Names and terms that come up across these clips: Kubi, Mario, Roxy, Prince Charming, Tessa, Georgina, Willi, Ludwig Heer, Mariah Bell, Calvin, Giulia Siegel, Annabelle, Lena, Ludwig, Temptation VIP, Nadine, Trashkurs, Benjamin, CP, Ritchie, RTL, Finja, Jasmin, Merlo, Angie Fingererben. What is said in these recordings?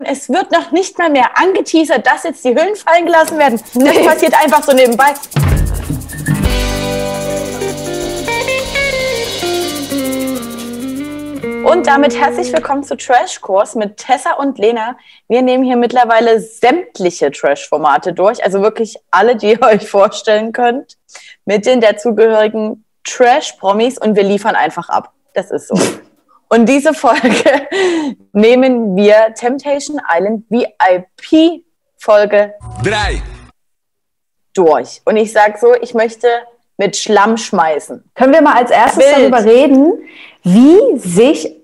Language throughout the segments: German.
Es wird noch nicht mehr angeteasert, dass jetzt die Hüllen fallen gelassen werden. Das passiert einfach so nebenbei. Und damit herzlich willkommen zu Trashkurs mit Tessa und Lena. Wir nehmen hier mittlerweile sämtliche Trash-Formate durch, also wirklich alle, die ihr euch vorstellen könnt, mit den dazugehörigen Trash-Promis und wir liefern einfach ab. Das ist so. Und diese Folge nehmen wir Temptation Island VIP Folge 3 durch. Und ich sage so, ich möchte mit Schlamm schmeißen. Können wir mal als erstes darüber reden, wie sich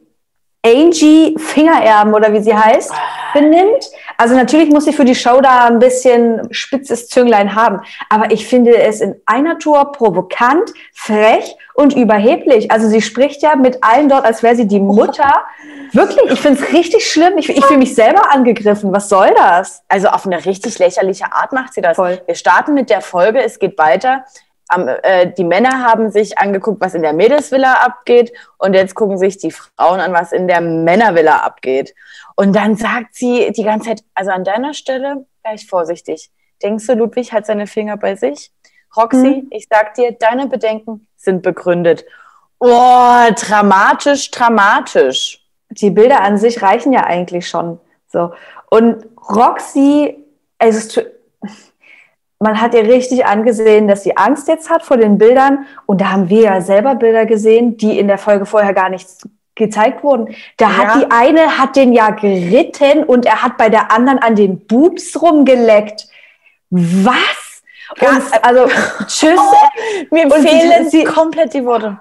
Angie Fingererben, oder wie sie heißt, benimmt? Also natürlich muss sie für die Show da ein bisschen spitzes Zünglein haben, aber ich finde es in einer Tour provokant, frech und überheblich. Also sie spricht ja mit allen dort, als wäre sie die Mutter. Wirklich, ich finde es richtig schlimm. Ich fühle mich selber angegriffen. Was soll das? Also auf eine richtig lächerliche Art macht sie das. Voll. Wir starten mit der Folge, es geht weiter. Die Männer haben sich angeguckt, was in der Mädelsvilla abgeht, und jetzt gucken sich die Frauen an, was in der Männervilla abgeht. Und dann sagt sie die ganze Zeit, also an deiner Stelle wäre ich vorsichtig. Denkst du, Ludwig hat seine Finger bei sich? Roxy, ich sag dir, deine Bedenken sind begründet. Oh, dramatisch, dramatisch. Die Bilder an sich reichen ja eigentlich schon. So. Und Roxy, es ist... Man hat ihr richtig angesehen, dass sie Angst jetzt hat vor den Bildern. Und da haben wir ja selber Bilder gesehen, die in der Folge vorher gar nicht gezeigt wurden. Hat die eine, hat den ja geritten und er hat bei der anderen an den Boobs rumgeleckt. Was? Und, also, tschüss. Oh, mir fehlen komplett die Worte.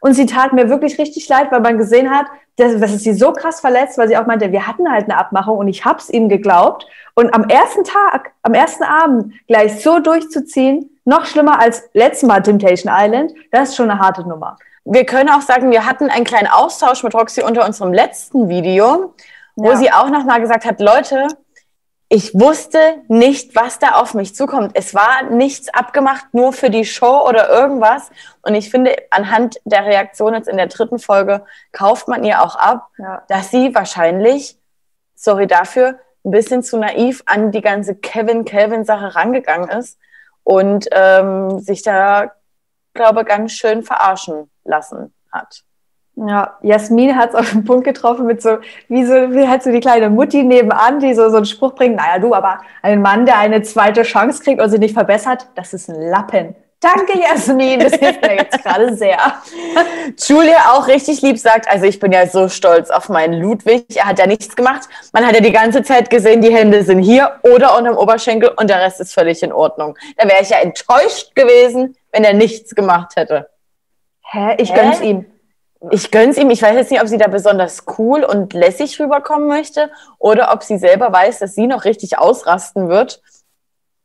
Und sie tat mir wirklich richtig leid, weil man gesehen hat, dass es sie so krass verletzt, weil sie auch meinte, wir hatten halt eine Abmachung und ich hab's ihm geglaubt. Und am ersten Tag, am ersten Abend gleich so durchzuziehen, noch schlimmer als letztes Mal Temptation Island, das ist schon eine harte Nummer. Wir können auch sagen, wir hatten einen kleinen Austausch mit Roxy unter unserem letzten Video, wo sie auch nochmal gesagt hat, Leute, ich wusste nicht, was da auf mich zukommt. Es war nichts abgemacht, nur für die Show oder irgendwas. Und ich finde, anhand der Reaktion jetzt in der dritten Folge kauft man ihr auch ab, dass sie wahrscheinlich, sorry dafür, ein bisschen zu naiv an die ganze Kevin-Sache rangegangen ist und sich da, glaube, ganz schön verarschen lassen hat. Ja, Jasmin hat es auf den Punkt getroffen mit wie halt so die kleine Mutti nebenan, die so einen Spruch bringt, naja du, aber ein Mann, der eine zweite Chance kriegt und sich nicht verbessert, das ist ein Lappen. Danke Jasmin, das hilft mir jetzt gerade sehr. Julia auch richtig lieb sagt, also ich bin ja so stolz auf meinen Ludwig, er hat ja nichts gemacht, man hat ja die ganze Zeit gesehen, die Hände sind hier oder unterm Oberschenkel und der Rest ist völlig in Ordnung. Da wäre ich ja enttäuscht gewesen, wenn er nichts gemacht hätte. Ich gönn's ihm. Ich gönn's ihm. Ich weiß jetzt nicht, ob sie da besonders cool und lässig rüberkommen möchte oder ob sie selber weiß, dass sie noch richtig ausrasten wird.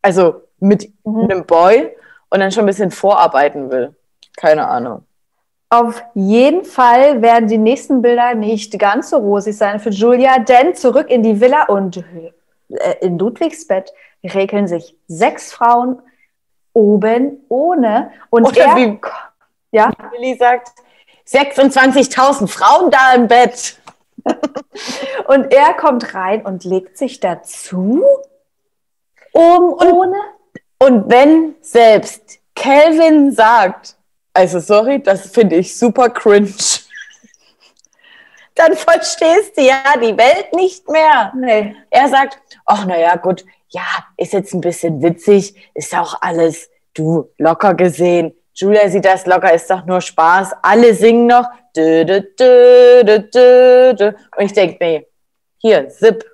Also mit einem Boy und dann schon ein bisschen vorarbeiten will. Keine Ahnung. Auf jeden Fall werden die nächsten Bilder nicht ganz so rosig sein für Giulia, denn zurück in die Villa und in Ludwigs Bett räkeln sich 6 Frauen oben ohne. Und oder wie Willi sagt... 26.000 Frauen da im Bett. Und er kommt rein und legt sich dazu. Ohne. Und wenn selbst Kelvin sagt, also sorry, das finde ich super cringe, dann verstehst du ja die Welt nicht mehr. Nee. Er sagt, ach naja, gut, ja, ist jetzt ein bisschen witzig, ist auch alles, du, locker gesehen. Julia sieht das locker, ist doch nur Spaß. Alle singen noch. Dö, dö, dö, dö, dö, dö. Und ich denke, nee, hier, zip.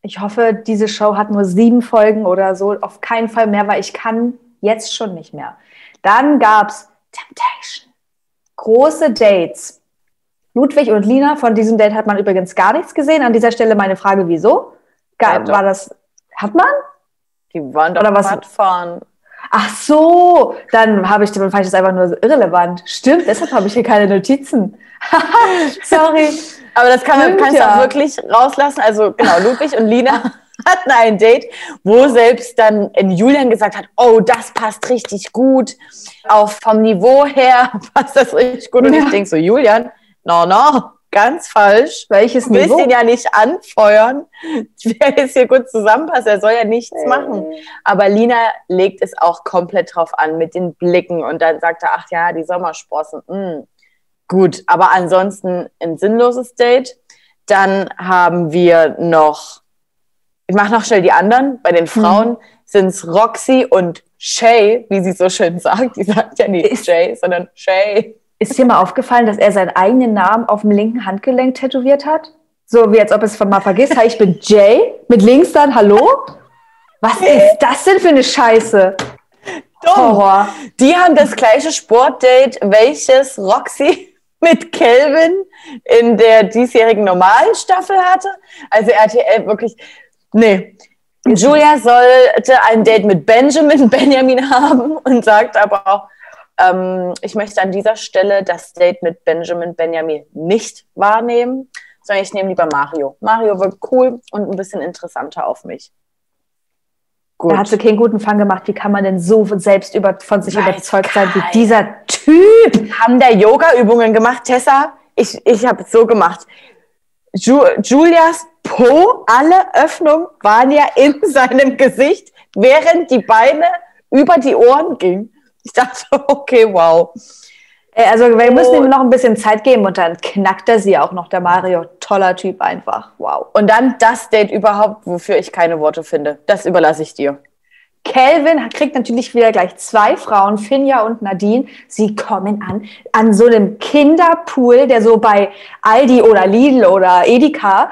Ich hoffe, diese Show hat nur 7 Folgen oder so. Auf keinen Fall mehr, weil ich kann jetzt schon nicht mehr. Dann gab es Temptation. Große Dates. Ludwig und Lena, von diesem Date hat man übrigens gar nichts gesehen. An dieser Stelle meine Frage, wieso? War das, hat man? Die waren doch Radfahren. Ach so, dann fand ich das einfach nur irrelevant. Stimmt, deshalb habe ich hier keine Notizen. Sorry. Aber das kannst du auch wirklich rauslassen. Also genau, Ludwig und Lena hatten ein Date, wo selbst dann Julian gesagt hat, oh, das passt richtig gut. Auch vom Niveau her passt das richtig gut. Und ich denke so, Julian, no, ganz falsch, weil ich es nicht. Du willst ihn ja nicht anfeuern, wer jetzt hier gut zusammenpasst, er soll ja nichts machen. Aber Lena legt es auch komplett drauf an mit den Blicken und dann sagt er, ach ja, die Sommersprossen, gut, aber ansonsten ein sinnloses Date. Dann haben wir noch, ich mache noch schnell die anderen, bei den Frauen sind es Roxy und Shay, wie sie so schön sagt, die sagt ja nicht Shay, sondern Shay. Ist dir mal aufgefallen, dass er seinen eigenen Namen auf dem linken Handgelenk tätowiert hat? So wie als ob es von mal vergisst. Hi, ich bin Jay. Mit links dann Hallo? Was ist das denn für eine Scheiße? Dumm. Horror. Die haben das gleiche Sportdate, welches Roxy mit Kelvin in der diesjährigen normalen Staffel hatte. Also RTL wirklich, nee. Giulia sollte ein Date mit Benjamin haben und sagt aber auch, ich möchte an dieser Stelle das Date mit Benjamin nicht wahrnehmen, sondern ich nehme lieber Mario. Mario wirkt cool und ein bisschen interessanter auf mich. Gut. Da hast du keinen guten Fang gemacht. Wie kann man denn so selbst von sich überzeugt sein wie dieser Typ? Haben da Yoga-Übungen gemacht, Tessa? Ich habe es so gemacht. Giulias Po, alle Öffnungen waren ja in seinem Gesicht, während die Beine über die Ohren gingen. Ich dachte, okay, wow. Also wir müssen ihm noch ein bisschen Zeit geben und dann knackt er sie auch noch, der Mario. Toller Typ einfach, wow. Und dann das Date überhaupt, wofür ich keine Worte finde. Das überlasse ich dir. Kelvin kriegt natürlich wieder gleich 2 Frauen, Finja und Nadine. Sie kommen an so einem Kinderpool, der so bei Aldi oder Lidl oder Edeka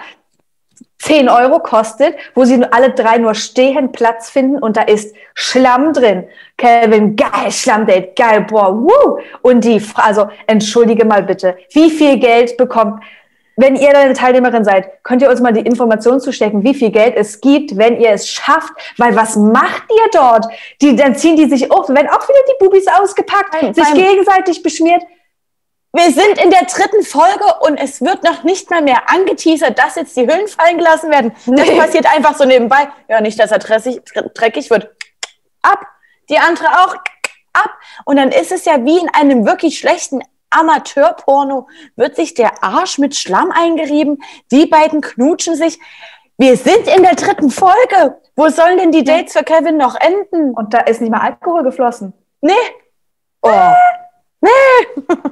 10 € kostet, wo sie alle 3 nur stehen, Platz finden und da ist Schlamm drin. Calvin, geil, Schlammdate, geil, boah, wuh. Und also entschuldige mal bitte, wie viel Geld bekommt, wenn ihr eine Teilnehmerin seid, könnt ihr uns mal die Information zustecken, wie viel Geld es gibt, wenn ihr es schafft, weil was macht ihr dort? Dann ziehen die sich auf, werden auch wieder die Bubis ausgepackt, sich gegenseitig beschmiert. Wir sind in der 3. Folge und es wird noch nicht mal mehr angeteasert, dass jetzt die Hüllen fallen gelassen werden. Das passiert einfach so nebenbei. Ja, nicht, dass er dreckig wird. Ab. Die andere auch. Ab. Und dann ist es ja wie in einem wirklich schlechten Amateurporno. Wird sich der Arsch mit Schlamm eingerieben. Die beiden knutschen sich. Wir sind in der 3. Folge. Wo sollen denn die Dates für Kevin noch enden? Und da ist nicht mal Alkohol geflossen. Nee. Oh. Nee!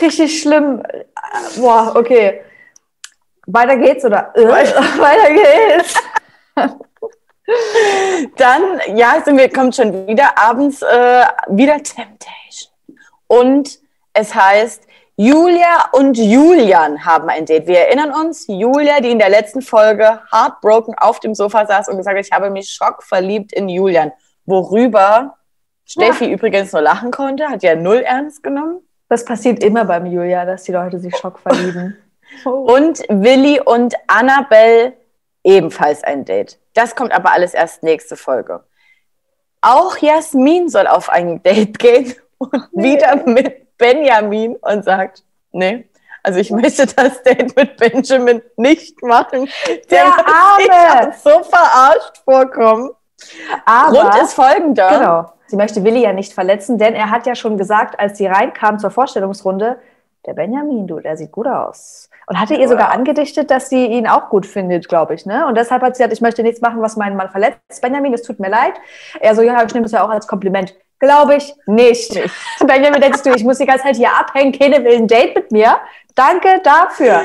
Richtig schlimm. Boah, okay. Weiter geht's, oder? Weiter geht's. Dann, kommt schon wieder abends wieder Temptation. Und es heißt, Giulia und Julian haben ein Date. Wir erinnern uns, Giulia, die in der letzten Folge heartbroken auf dem Sofa saß und gesagt hat, ich habe mich schockverliebt in Julian. Worüber Steffi übrigens nur lachen konnte, hat ja 0 ernst genommen. Das passiert immer beim Julia, dass die Leute sich schockverlieben. Und Willi und Annabelle ebenfalls ein Date. Das kommt aber alles erst nächste Folge. Auch Jasmin soll auf ein Date gehen und wieder mit Benjamin und sagt, nee, also ich möchte das Date mit Benjamin nicht machen. Der Arme! Muss sich auch so verarscht vorkommen. Aber Grund ist folgender. Genau. Sie möchte Willi ja nicht verletzen, denn er hat ja schon gesagt, als sie reinkam zur Vorstellungsrunde, der Benjamin, du, der sieht gut aus. Und hatte ihr sogar angedichtet, dass sie ihn auch gut findet, glaube ich, ne? Und deshalb hat sie gesagt, ich möchte nichts machen, was meinen Mann verletzt. Benjamin, es tut mir leid. Er so, ja, ich nehme das ja auch als Kompliment. Glaube ich nicht. Benjamin, denkst du, ich muss die ganze Zeit hier abhängen, keine will ein Date mit mir? Danke dafür.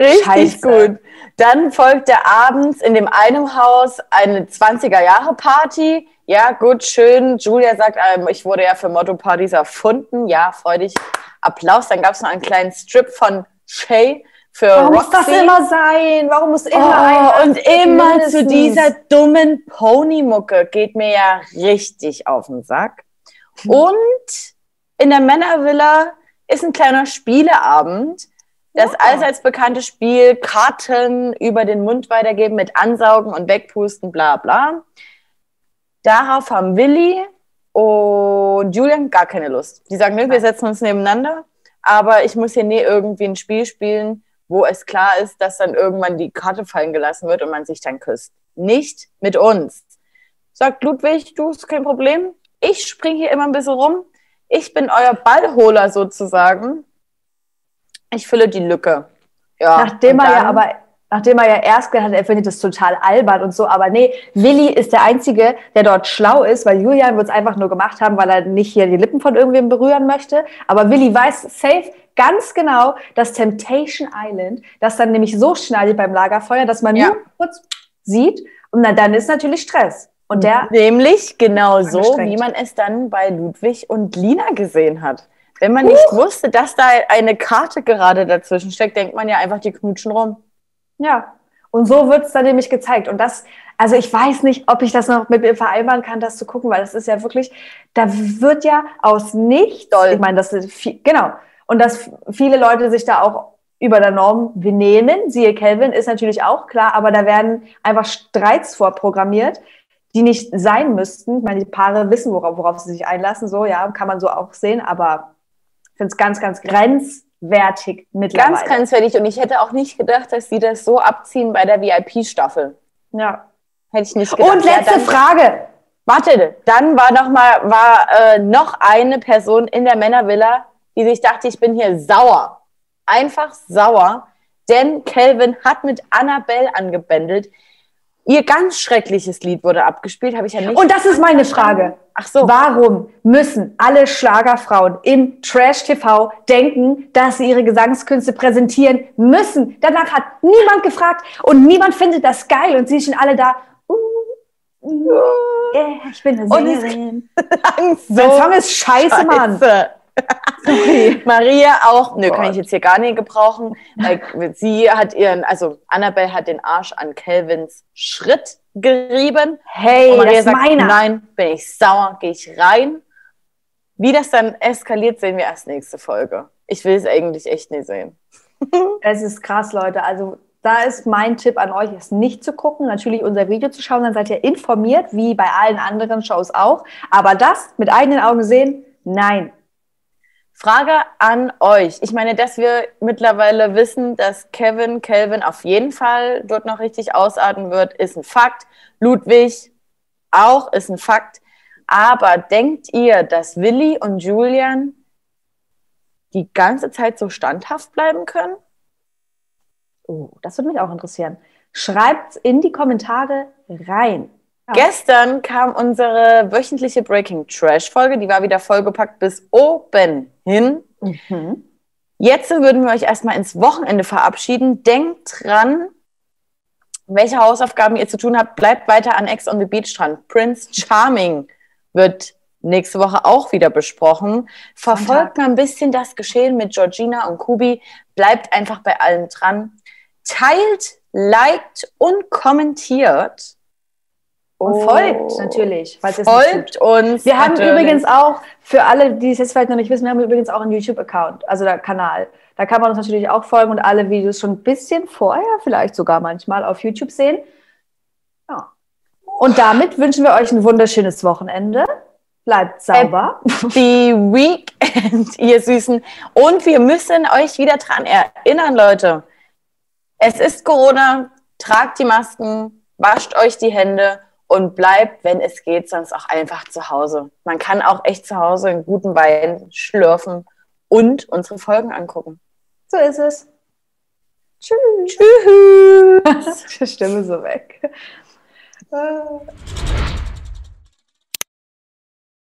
Richtig gut. Dann folgte abends in dem einen Haus eine 20er-Jahre-Party. Ja, gut, schön. Giulia sagt, ich wurde ja für Motto-Partys erfunden. Ja, freu dich. Applaus. Dann gab es noch einen kleinen Strip von Shay für Roxy. Warum muss das immer sein? Warum muss immer ein? Und immer zu dieser dummen Pony-Mucke. Geht mir ja richtig auf den Sack. Und in der Männervilla ist ein kleiner Spieleabend. Das allseits bekannte Spiel Karten über den Mund weitergeben mit Ansaugen und Wegpusten, bla bla. Darauf haben Willi und Julian gar keine Lust. Die sagen, wir setzen uns nebeneinander, aber ich muss hier nie irgendwie ein Spiel spielen, wo es klar ist, dass dann irgendwann die Karte fallen gelassen wird und man sich dann küsst. Nicht mit uns. Sagt Ludwig, du, ist kein Problem. Ich springe hier immer ein bisschen rum. Ich bin euer Ballholer sozusagen. Ich fülle die Lücke. Ja, nachdem er ja erst gesagt hat, er findet das total albern und so, aber nee, Willi ist der Einzige, der dort schlau ist, weil Julian wird es einfach nur gemacht haben, weil er nicht hier die Lippen von irgendwem berühren möchte, aber Willi weiß safe ganz genau, dass Temptation Island, das dann nämlich so schneidet beim Lagerfeuer, dass man nur kurz sieht und dann ist natürlich Stress. Und der nämlich genau so, wie man es dann bei Ludwig und Lena gesehen hat. Wenn man nicht wusste, dass da eine Karte gerade dazwischen steckt, denkt man ja einfach, die knutschen rum. Ja, und so wird es dann nämlich gezeigt. Und das, also ich weiß nicht, ob ich das noch mit mir vereinbaren kann, das zu gucken, weil das ist ja wirklich, da wird ja aus nichts, ich meine, das ist viel, genau, und dass viele Leute sich da auch über der Norm benehmen, siehe Kelvin, ist natürlich auch klar, aber da werden einfach Streits vorprogrammiert, die nicht sein müssten. Ich meine, die Paare wissen, worauf sie sich einlassen, so, ja, kann man so auch sehen, aber ich finde es ganz, ganz grenzwertig mittlerweile. Ganz grenzwertig. Und ich hätte auch nicht gedacht, dass sie das so abziehen bei der VIP-Staffel. Ja. Hätte ich nicht gedacht. Und letzte Frage. Warte, dann war noch eine Person in der Männervilla, die sich dachte, ich bin hier sauer. Einfach sauer. Denn Kelvin hat mit Annabelle angebändelt. Ihr ganz schreckliches Lied wurde abgespielt, habe ich ja nicht. Und das ist meine Frage. Ach so. Warum müssen alle Schlagerfrauen im Trash-TV denken, dass sie ihre Gesangskünste präsentieren müssen? Danach hat niemand gefragt und niemand findet das geil und sie sind alle da. Ich bin eine Sängerin. Mein Song ist scheiße, Mann. Sorry. Maria auch, kann ich jetzt hier gar nicht gebrauchen, weil sie hat Annabelle hat den Arsch an Kelvins Schritt gerieben. Hey, und Maria das sagt, ist meiner. Nein, bin ich sauer, gehe ich rein. Wie das dann eskaliert, sehen wir erst nächste Folge. Ich will es eigentlich echt nicht sehen. Es ist krass, Leute, also da ist mein Tipp an euch, es nicht zu gucken, natürlich unser Video zu schauen, dann seid ihr informiert, wie bei allen anderen Shows auch, aber das mit eigenen Augen sehen, nein. Frage an euch. Ich meine, dass wir mittlerweile wissen, dass Kelvin auf jeden Fall dort noch richtig ausarten wird, ist ein Fakt. Ludwig auch ist ein Fakt. Aber denkt ihr, dass Willi und Julian die ganze Zeit so standhaft bleiben können? Oh, das würde mich auch interessieren. Schreibt in die Kommentare rein. Gestern kam unsere wöchentliche Breaking Trash Folge, die war wieder vollgepackt bis oben hin. Mhm. Jetzt würden wir euch erstmal ins Wochenende verabschieden. Denkt dran, welche Hausaufgaben ihr zu tun habt. Bleibt weiter an Ex on the Beach dran. Prince Charming wird nächste Woche auch wieder besprochen. Verfolgt mal ein bisschen das Geschehen mit Georgina und Kubi. Bleibt einfach bei allem dran. Teilt, liked und kommentiert. Und folgt natürlich. Folgt uns. Wir haben übrigens auch, für alle, die es jetzt vielleicht noch nicht wissen, wir haben übrigens auch einen YouTube-Account, also der Kanal. Da kann man uns natürlich auch folgen und alle Videos schon ein bisschen vorher, vielleicht sogar manchmal auf YouTube sehen. Ja. Und damit wünschen wir euch ein wunderschönes Wochenende. Bleibt sauber. Happy Weekend, ihr Süßen. Und wir müssen euch wieder dran erinnern, Leute. Es ist Corona, tragt die Masken, wascht euch die Hände. Und bleibt, wenn es geht, sonst auch einfach zu Hause. Man kann auch echt zu Hause einen guten Wein schlürfen und unsere Folgen angucken. So ist es. Tschüss. Tschüss. Die Stimme so weg.